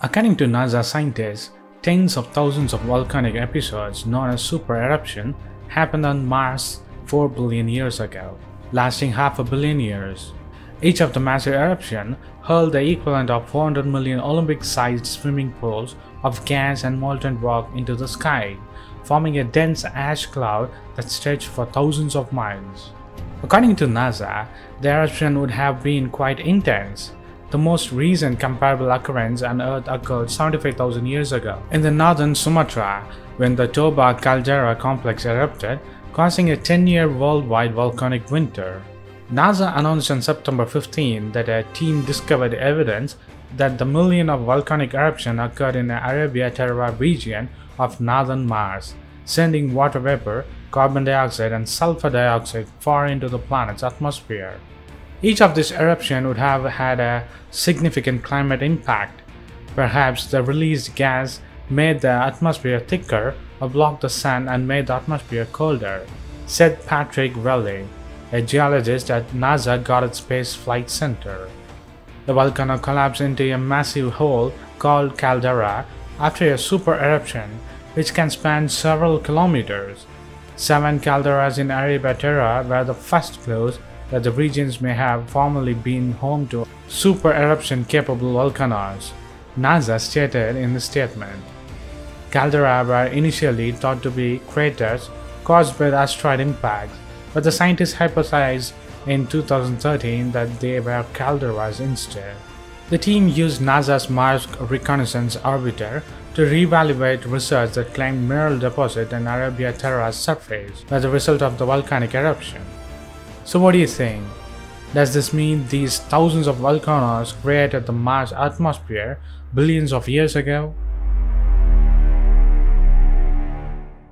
According to NASA scientists, tens of thousands of volcanic episodes known as super eruption happened on Mars 4 billion years ago, lasting half a billion years. Each of the massive eruptions hurled the equivalent of 400 million Olympic-sized swimming pools of gas and molten rock into the sky, forming a dense ash cloud that stretched for thousands of miles. According to NASA, the eruption would have been quite intense. The most recent comparable occurrence on Earth occurred 75,000 years ago in the northern Sumatra when the Toba Caldera Complex erupted, causing a 10-year worldwide volcanic winter. NASA announced on September 15 that a team discovered evidence that the millions of volcanic eruptions occurred in the Arabia Terra region of northern Mars, sending water vapor, carbon dioxide and sulfur dioxide far into the planet's atmosphere. Each of these eruptions would have had a significant climate impact. Perhaps the released gas made the atmosphere thicker or blocked the sun and made the atmosphere colder, said Patrick Whelley, a geologist at NASA Goddard Space Flight Center. The volcano collapsed into a massive hole called caldera after a super eruption, which can span several kilometers. 7 calderas in Arabia Terra were the first clues that the regions may have formerly been home to super eruption-capable volcanoes, NASA stated in the statement. Caldera were initially thought to be craters caused by the asteroid impacts, but the scientists hypothesized in 2013 that they were calderas instead. The team used NASA's Mars Reconnaissance Orbiter to reevaluate research that claimed mineral deposits in Arabia Terra's surface as a result of the volcanic eruption. So what do you think? Does this mean these thousands of volcanoes created the Mars atmosphere billions of years ago?